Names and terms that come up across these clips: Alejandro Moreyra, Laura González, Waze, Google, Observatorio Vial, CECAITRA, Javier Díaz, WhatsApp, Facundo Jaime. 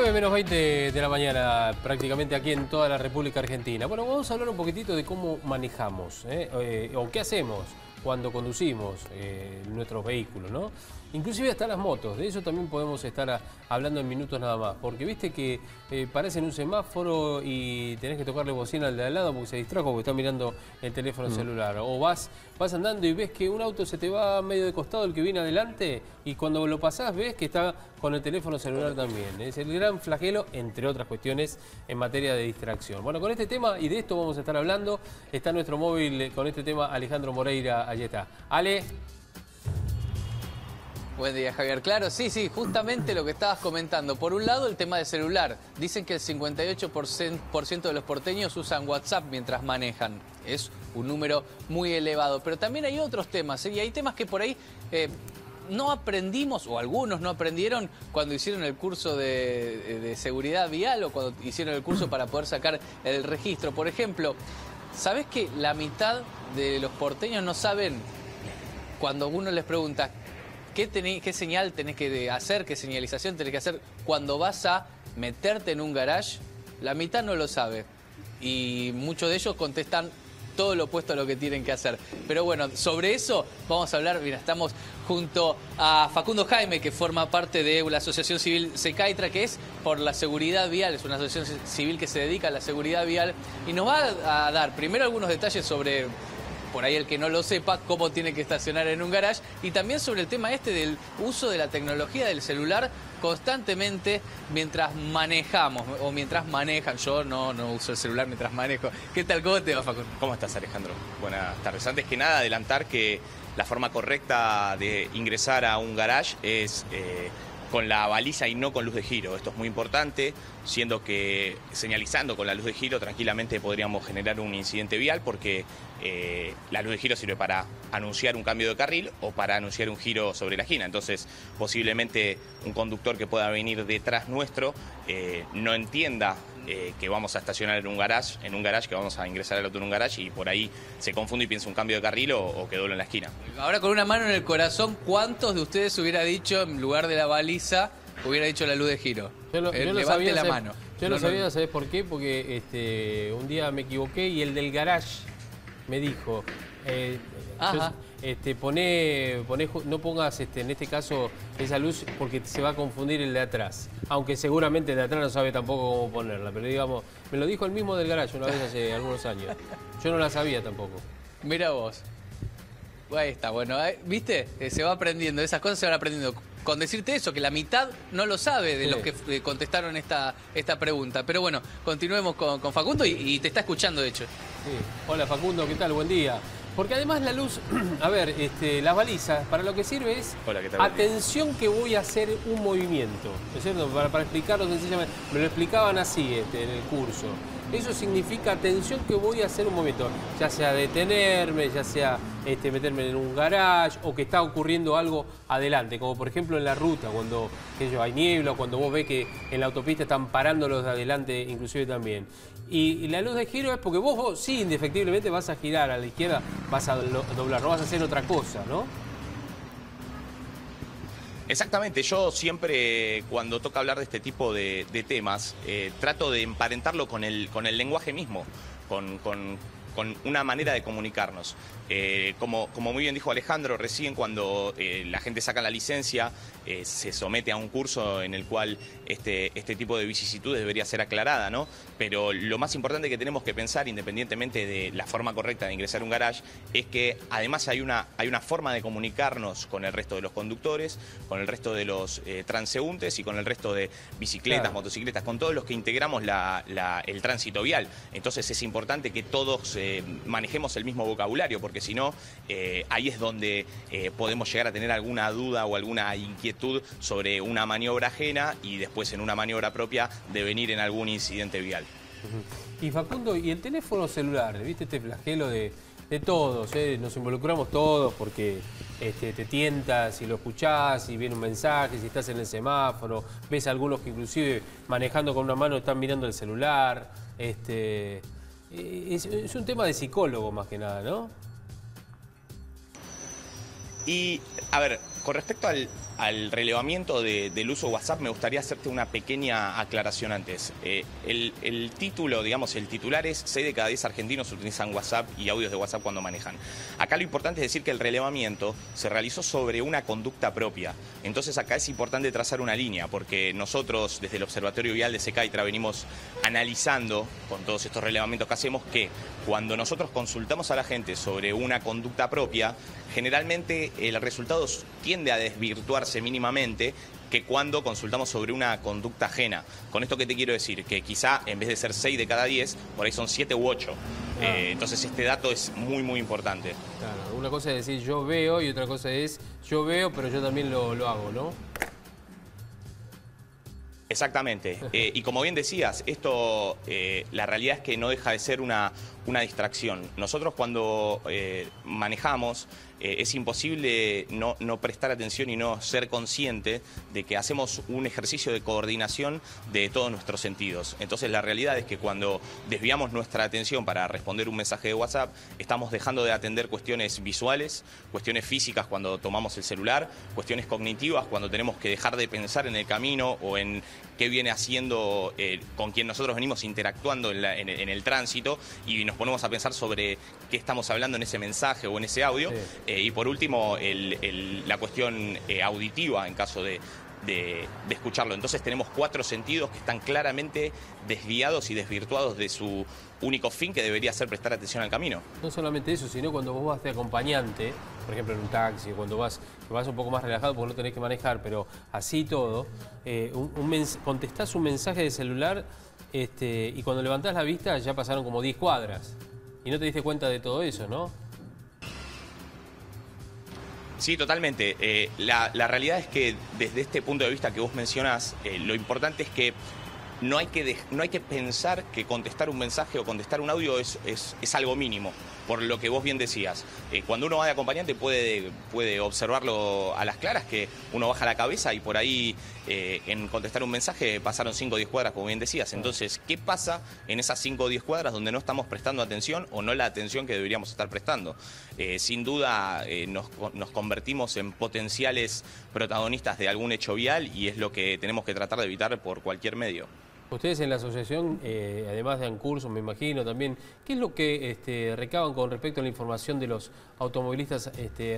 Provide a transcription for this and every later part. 9:20 de la mañana, prácticamente aquí en toda la República Argentina. Bueno, vamos a hablar un poquitito de cómo manejamos, o qué hacemos cuando conducimos nuestros vehículos, ¿no? Inclusive hasta las motos, de eso también podemos estar hablando en minutos nada más, porque viste que parás en un semáforo y tenés que tocarle bocina al de al lado porque se distrajo, porque está mirando el teléfono celular, o vas andando y ves que un auto se te va medio de costado, el que viene adelante, y cuando lo pasás ves que está con el teléfono celular también. Es el gran flagelo, entre otras cuestiones, en materia de distracción. Bueno, con este tema y de esto vamos a estar hablando. Está nuestro móvil con este tema, Alejandro Moreyra, allí está. Ale. Buen día, Javier. Claro, sí, justamente lo que estabas comentando. Por un lado, el tema del celular. Dicen que el 58% de los porteños usan WhatsApp mientras manejan. Es un número muy elevado. Pero también hay otros temas, ¿eh? Y hay temas que por ahí no aprendimos, o algunos no aprendieron cuando hicieron el curso de seguridad vial, o cuando hicieron el curso para poder sacar el registro. Por ejemplo, ¿sabés que la mitad de los porteños no saben, cuando uno les pregunta ¿Qué señal tenés que hacer, qué señalización tenés que hacer cuando vas a meterte en un garage? La mitad no lo sabe. Y muchos de ellos contestan todo lo opuesto a lo que tienen que hacer. Pero bueno, sobre eso vamos a hablar. Mira, estamos junto a Facundo Jaime, que forma parte de la Asociación Civil CECAITRA, que es por la seguridad vial. Es una asociación civil que se dedica a la seguridad vial. Y nos va a dar primero algunos detalles sobre, por ahí el que no lo sepa, cómo tiene que estacionar en un garage, y también sobre el tema este del uso de la tecnología del celular constantemente mientras manejamos, o mientras manejan. Yo no uso el celular mientras manejo. ¿Qué tal? ¿Cómo te va, Facundo? ¿Cómo estás, Alejandro? Buenas tardes. Antes que nada, adelantar que la forma correcta de ingresar a un garage es con la baliza y no con luz de giro. Esto es muy importante, siendo que señalizando con la luz de giro tranquilamente podríamos generar un incidente vial, porque la luz de giro sirve para anunciar un cambio de carril o para anunciar un giro sobre la esquina. Entonces, posiblemente un conductor que pueda venir detrás nuestro no entienda que vamos a estacionar en un garage, que vamos a ingresar al auto en un garage, y por ahí se confunde y piensa un cambio de carril o que doble en la esquina. Ahora, con una mano en el corazón, ¿cuántos de ustedes hubiera dicho, en lugar de la baliza, hubiera dicho la luz de giro? Yo lo sabía. Yo lo sabía, ¿sabés por qué? Porque un día me equivoqué y el del garage me dijo, no pongas en este caso esa luz, porque se va a confundir el de atrás. Aunque seguramente el de atrás no sabe tampoco cómo ponerla, pero digamos, me lo dijo el mismo del garage una vez hace algunos años. Yo no la sabía tampoco. Mirá vos. Ahí está, bueno, ¿viste? Se va aprendiendo, esas cosas se van aprendiendo. Con decirte eso, que la mitad no lo sabe de los que contestaron esta pregunta. Pero bueno, continuemos con Facundo, y te está escuchando, de hecho. Sí. Hola, Facundo, ¿qué tal? Buen día. Porque además la luz, a ver, las balizas, para lo que sirve es, hola, ¿qué tal? Atención, que voy a hacer un movimiento, ¿no es cierto? Para explicarlo sencillamente, me lo explicaban así en el curso. Eso significa, atención, que voy a hacer un movimiento, ya sea detenerme, ya sea meterme en un garage, o que está ocurriendo algo adelante, como por ejemplo en la ruta, cuando hay niebla, o cuando vos ves que en la autopista están parando los de adelante, inclusive también. Y la luz de giro es porque vos sí, indefectiblemente vas a girar a la izquierda, vas a doblar, no vas a hacer otra cosa, ¿no? Exactamente, yo siempre, cuando toca hablar de este tipo de temas, trato de emparentarlo con el lenguaje mismo, con una manera de comunicarnos. Como muy bien dijo Alejandro, recién cuando la gente saca la licencia, se somete a un curso en el cual este tipo de vicisitudes debería ser aclarada, ¿no? Pero lo más importante que tenemos que pensar, independientemente de la forma correcta de ingresar a un garage, es que además hay una forma de comunicarnos con el resto de los conductores, con el resto de los transeúntes, y con el resto de bicicletas, claro, motocicletas, con todos los que integramos el tránsito vial. Entonces es importante que todos manejemos el mismo vocabulario, porque si no, ahí es donde podemos llegar a tener alguna duda o alguna inquietud sobre una maniobra ajena, y después en una maniobra propia devenir en algún incidente vial. Y Facundo, y el teléfono celular, ¿viste? Este flagelo de todos, nos involucramos todos, porque te tientas y lo escuchás, y viene un mensaje, si estás en el semáforo, ves a algunos que inclusive manejando con una mano están mirando el celular. Es un tema de psicólogo más que nada, ¿no? Y, a ver, con respecto al, al relevamiento del uso de WhatsApp, me gustaría hacerte una pequeña aclaración antes. El título, digamos, el titular es 6 de cada 10 argentinos utilizan WhatsApp y audios de WhatsApp cuando manejan. Acá lo importante es decir que el relevamiento se realizó sobre una conducta propia. Entonces acá es importante trazar una línea, porque nosotros desde el Observatorio Vial de CECAITRA venimos analizando con todos estos relevamientos que hacemos que cuando nosotros consultamos a la gente sobre una conducta propia, generalmente el resultado tiende a desvirtuarse mínimamente que cuando consultamos sobre una conducta ajena. Con esto que te quiero decir, que quizá en vez de ser 6 de cada 10, por ahí son 7 u 8. Claro. Entonces este dato es muy, muy importante. Claro, una cosa es decir yo veo y otra cosa es yo veo, pero yo también lo hago, ¿no? Exactamente. Y como bien decías, esto la realidad es que no deja de ser una distracción. Nosotros cuando manejamos es imposible no prestar atención y no ser consciente de que hacemos un ejercicio de coordinación de todos nuestros sentidos. Entonces la realidad es que cuando desviamos nuestra atención para responder un mensaje de WhatsApp, estamos dejando de atender cuestiones visuales, cuestiones físicas cuando tomamos el celular, cuestiones cognitivas cuando tenemos que dejar de pensar en el camino o en qué viene haciendo, con quien nosotros venimos interactuando en el tránsito, y nos ponemos a pensar sobre qué estamos hablando en ese mensaje o en ese audio. Sí. Y por último, la cuestión auditiva en caso de escucharlo. Entonces tenemos 4 sentidos que están claramente desviados y desvirtuados de su único fin, que debería ser prestar atención al camino. No solamente eso, sino cuando vos vas de acompañante, por ejemplo en un taxi, cuando vas un poco más relajado porque no tenés que manejar, pero así todo, contestás un mensaje de celular y cuando levantás la vista ya pasaron como 10 cuadras y no te diste cuenta de todo eso, ¿no? Sí, totalmente. La realidad es que desde este punto de vista que vos mencionás, lo importante es que no hay que pensar que contestar un mensaje o contestar un audio es algo mínimo, por lo que vos bien decías. Cuando uno va de acompañante puede observarlo a las claras, que uno baja la cabeza y por ahí en contestar un mensaje pasaron 5 o 10 cuadras, como bien decías. Entonces, ¿qué pasa en esas 5 o 10 cuadras donde no estamos prestando atención o no la atención que deberíamos estar prestando? Sin duda nos convertimos en potenciales protagonistas de algún hecho vial y es lo que tenemos que tratar de evitar por cualquier medio. Ustedes en la asociación, además dan cursos, me imagino también, ¿qué es lo que recaban con respecto a la información de los automovilistas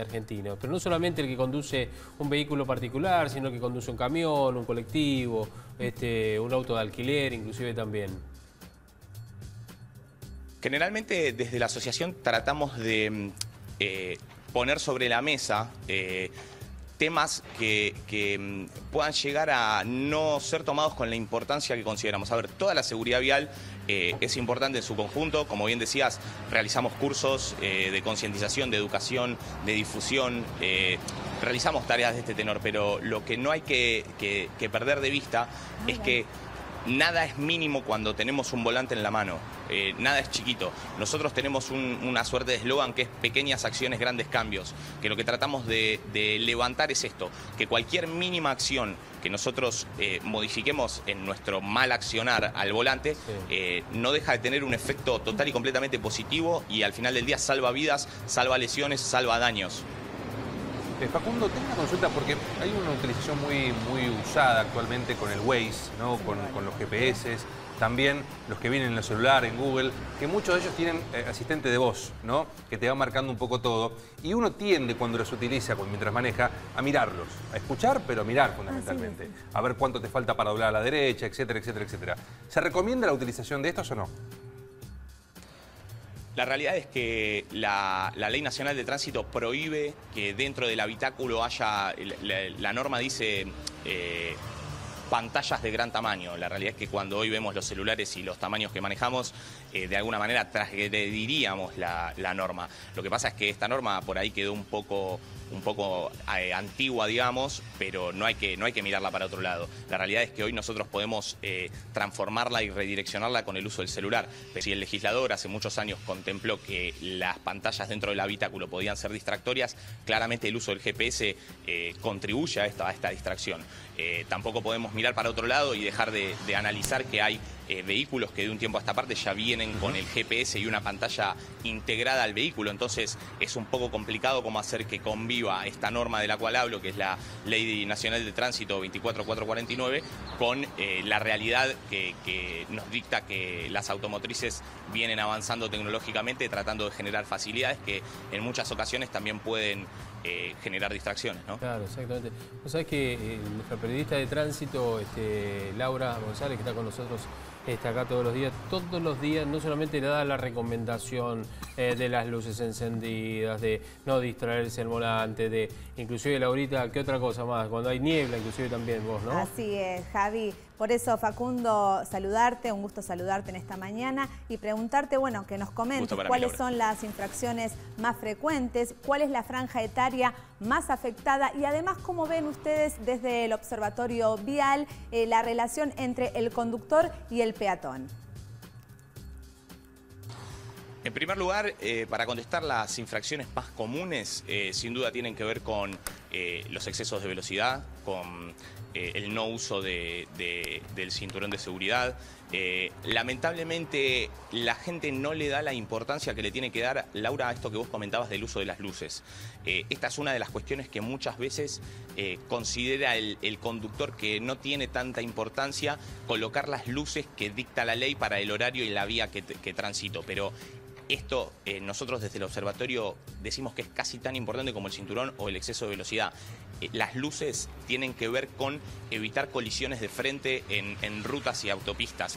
argentinos? Pero no solamente el que conduce un vehículo particular, sino el que conduce un camión, un colectivo, un auto de alquiler, inclusive también. Generalmente desde la asociación tratamos de poner sobre la mesa temas que puedan llegar a no ser tomados con la importancia que consideramos. A ver, toda la seguridad vial es importante en su conjunto. Como bien decías, realizamos cursos de concientización, de educación, de difusión, realizamos tareas de este tenor, pero lo que no hay que perder de vista es que nada es mínimo cuando tenemos un volante en la mano, nada es chiquito. Nosotros tenemos una suerte de eslogan que es pequeñas acciones, grandes cambios, que lo que tratamos de levantar es esto, que cualquier mínima acción que nosotros modifiquemos en nuestro mal accionar al volante, no deja de tener un efecto total y completamente positivo y al final del día salva vidas, salva lesiones, salva daños. Facundo, tengo una consulta porque hay una utilización muy usada actualmente con el Waze, ¿no? Con los GPS, también los que vienen en el celular, en Google, que muchos de ellos tienen asistente de voz, ¿no? Que te va marcando un poco todo. Y uno tiende cuando los utiliza, mientras maneja, a mirarlos, a escuchar, pero a mirar fundamentalmente. A ver cuánto te falta para doblar a la derecha, etcétera, etcétera, etcétera. ¿Se recomienda la utilización de estos o no? La realidad es que la Ley Nacional de Tránsito prohíbe que dentro del habitáculo haya, la norma dice pantallas de gran tamaño. La realidad es que cuando hoy vemos los celulares y los tamaños que manejamos, de alguna manera transgrediríamos la norma. Lo que pasa es que esta norma por ahí quedó un poco antigua, digamos, pero no hay que mirarla para otro lado. La realidad es que hoy nosotros podemos transformarla y redireccionarla con el uso del celular. Si el legislador hace muchos años contempló que las pantallas dentro del habitáculo podían ser distractorias, claramente el uso del GPS contribuye a esta distracción. Tampoco podemos mirar para otro lado y dejar de analizar que hay vehículos que de un tiempo a esta parte ya vienen con el GPS y una pantalla integrada al vehículo. Entonces es un poco complicado cómo hacer que conviva esta norma de la cual hablo, que es la Ley Nacional de Tránsito 24449, con la realidad que nos dicta que las automotrices vienen avanzando tecnológicamente, tratando de generar facilidades que en muchas ocasiones también pueden generar distracciones, ¿no? Claro, exactamente. Vos sabés que nuestra periodista de tránsito, Laura González, que está con nosotros, está acá todos los días no solamente le da la recomendación de las luces encendidas, de no distraerse el volante, de inclusive Laurita, ¿qué otra cosa más? Cuando hay niebla, inclusive también vos, ¿no? Así es, Javi. Por eso, Facundo, saludarte, un gusto saludarte en esta mañana y preguntarte, bueno, que nos comentes cuáles son las infracciones más frecuentes, cuál es la franja etaria más afectada y además cómo ven ustedes desde el Observatorio Vial la relación entre el conductor y el peatón. En primer lugar, para contestar las infracciones más comunes, sin duda tienen que ver con los excesos de velocidad, con el no uso del cinturón de seguridad. Lamentablemente la gente no le da la importancia que le tiene que dar, Laura, a esto que vos comentabas del uso de las luces. Esta es una de las cuestiones que muchas veces considera el conductor que no tiene tanta importancia colocar las luces que dicta la ley para el horario y la vía que transito. Pero esto nosotros desde el observatorio decimos que es casi tan importante como el cinturón o el exceso de velocidad. Las luces tienen que ver con evitar colisiones de frente en rutas y autopistas.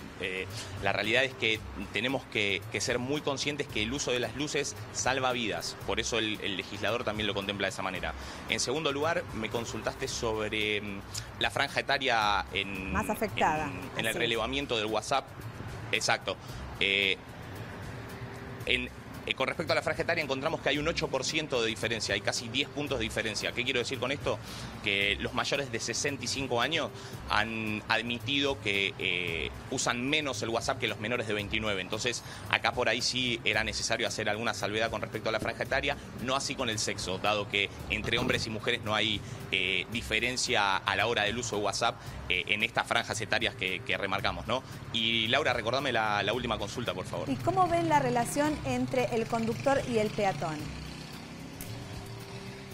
La realidad es que tenemos que ser muy conscientes que el uso de las luces salva vidas. Por eso el legislador también lo contempla de esa manera. En segundo lugar, me consultaste sobre la franja etaria más afectada. En el relevamiento del WhatsApp. Exacto. Con respecto a la franja etaria encontramos que hay un 8% de diferencia, hay casi 10 puntos de diferencia. ¿Qué quiero decir con esto? Que los mayores de 65 años han admitido que usan menos el WhatsApp que los menores de 29. Entonces, acá por ahí sí era necesario hacer alguna salvedad con respecto a la franja etaria, no así con el sexo, dado que entre hombres y mujeres no hay diferencia a la hora del uso de WhatsApp en estas franjas etarias que remarcamos, ¿no? Y Laura, recordame la última consulta, por favor. ¿Y cómo ven la relación entre el conductor y el peatón?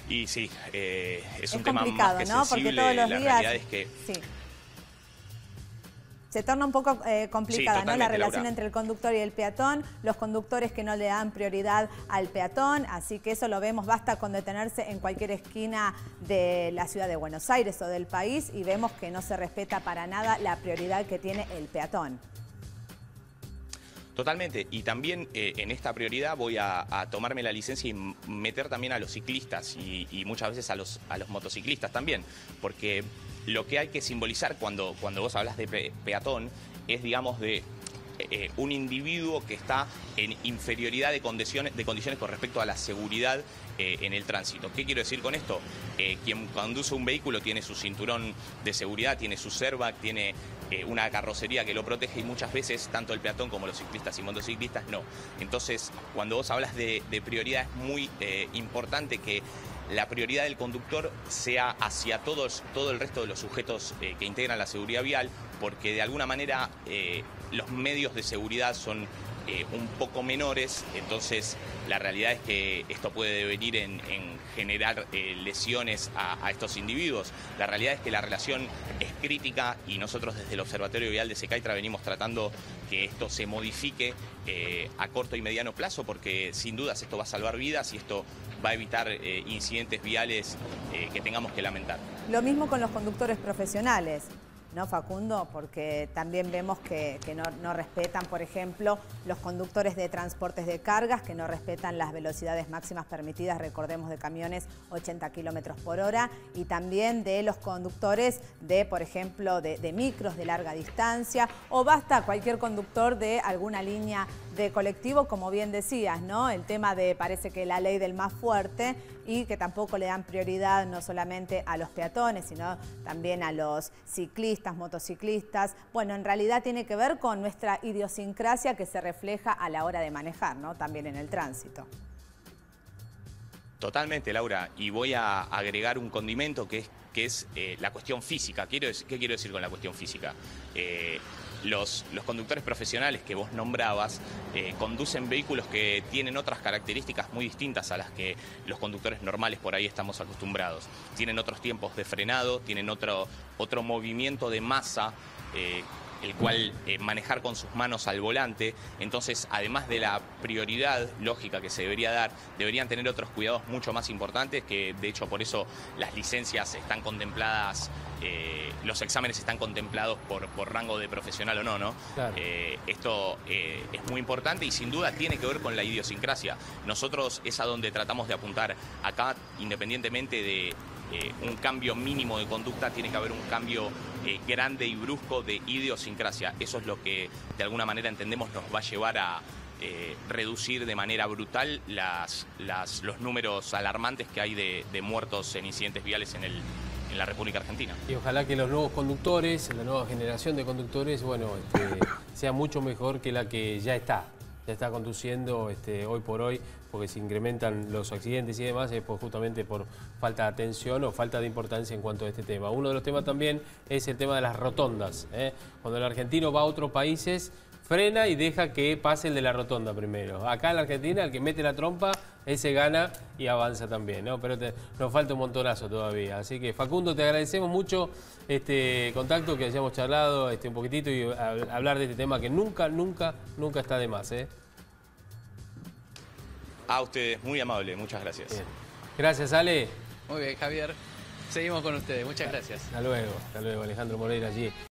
Y sí, es un tema más que ¿no? sensible. Porque todos los días es que sí. Se torna un poco complicada, sí, ¿no? La relación, Laura, entre el conductor y el peatón, los conductores que no le dan prioridad al peatón, así que eso lo vemos, basta con detenerse en cualquier esquina de la ciudad de Buenos Aires o del país y vemos que no se respeta para nada la prioridad que tiene el peatón. Totalmente, y también en esta prioridad voy a tomarme la licencia y meter también a los ciclistas y muchas veces a los motociclistas también, porque lo que hay que simbolizar cuando vos hablas de peatón es, digamos, de un individuo que está en inferioridad de condiciones con respecto a la seguridad en el tránsito. ¿Qué quiero decir con esto? Quien conduce un vehículo tiene su cinturón de seguridad, tiene su airbag, tiene una carrocería que lo protege y muchas veces tanto el peatón como los ciclistas y motociclistas no. Entonces, cuando vos hablas de prioridad es muy importante que la prioridad del conductor sea hacia todo el resto de los sujetos que integran la seguridad vial, porque de alguna manera los medios de seguridad son un poco menores, entonces la realidad es que esto puede devenir en generar lesiones a estos individuos. La realidad es que la relación es crítica y nosotros desde el Observatorio Vial de CECAITRA venimos tratando que esto se modifique a corto y mediano plazo, porque sin dudas esto va a salvar vidas y esto va a evitar incidentes viales que tengamos que lamentar. Lo mismo con los conductores profesionales, ¿no, Facundo? Porque también vemos que no respetan, por ejemplo, los conductores de transportes de cargas, que no respetan las velocidades máximas permitidas, recordemos, de camiones 80 km/h, y también de los conductores de, por ejemplo, de micros de larga distancia, o basta cualquier conductor de alguna línea de colectivo, como bien decías, ¿no? El tema de, parece que la ley del más fuerte, y que tampoco le dan prioridad no solamente a los peatones, sino también a los ciclistas, motociclistas. Bueno, en realidad tiene que ver con nuestra idiosincrasia que se refleja a la hora de manejar, ¿no? También en el tránsito. Totalmente, Laura. Y voy a agregar un condimento que es que es la cuestión física. ¿Qué quiero decir con la cuestión física? Los conductores profesionales que vos nombrabas conducen vehículos que tienen otras características muy distintas a las que los conductores normales por ahí estamos acostumbrados. Tienen otros tiempos de frenado, tienen otro movimiento de masa, el cual manejar con sus manos al volante. Entonces, además de la prioridad lógica que se debería dar, deberían tener otros cuidados mucho más importantes, que de hecho por eso las licencias están contempladas, los exámenes están contemplados por rango de profesional o no, ¿no? Claro. Esto es muy importante y sin duda tiene que ver con la idiosincrasia. Nosotros es a donde tratamos de apuntar. Acá, independientemente de un cambio mínimo de conducta, tiene que haber un cambio grande y brusco de idiosincrasia. Eso es lo que de alguna manera entendemos nos va a llevar a reducir de manera brutal los números alarmantes que hay de muertos en incidentes viales en la República Argentina. Y ojalá que los nuevos conductores, la nueva generación de conductores, bueno, sea mucho mejor que la que ya está conduciendo hoy por hoy, porque se incrementan los accidentes y demás, es justamente por falta de atención o falta de importancia en cuanto a este tema. Uno de los temas también es el tema de las rotondas, ¿eh? Cuando el argentino va a otros países, frena y deja que pase el de la rotonda primero. Acá en la Argentina, el que mete la trompa, ese gana y avanza también, ¿no? Pero nos falta un montonazo todavía. Así que, Facundo, te agradecemos mucho este contacto, que hayamos charlado un poquitito y hablar de este tema que nunca, nunca, nunca está de más, ¿eh? A ustedes, muy amable, muchas gracias. Bien. Gracias, Ale. Muy bien, Javier. Seguimos con ustedes, muchas gracias. Hasta luego, Alejandro Moreyra allí.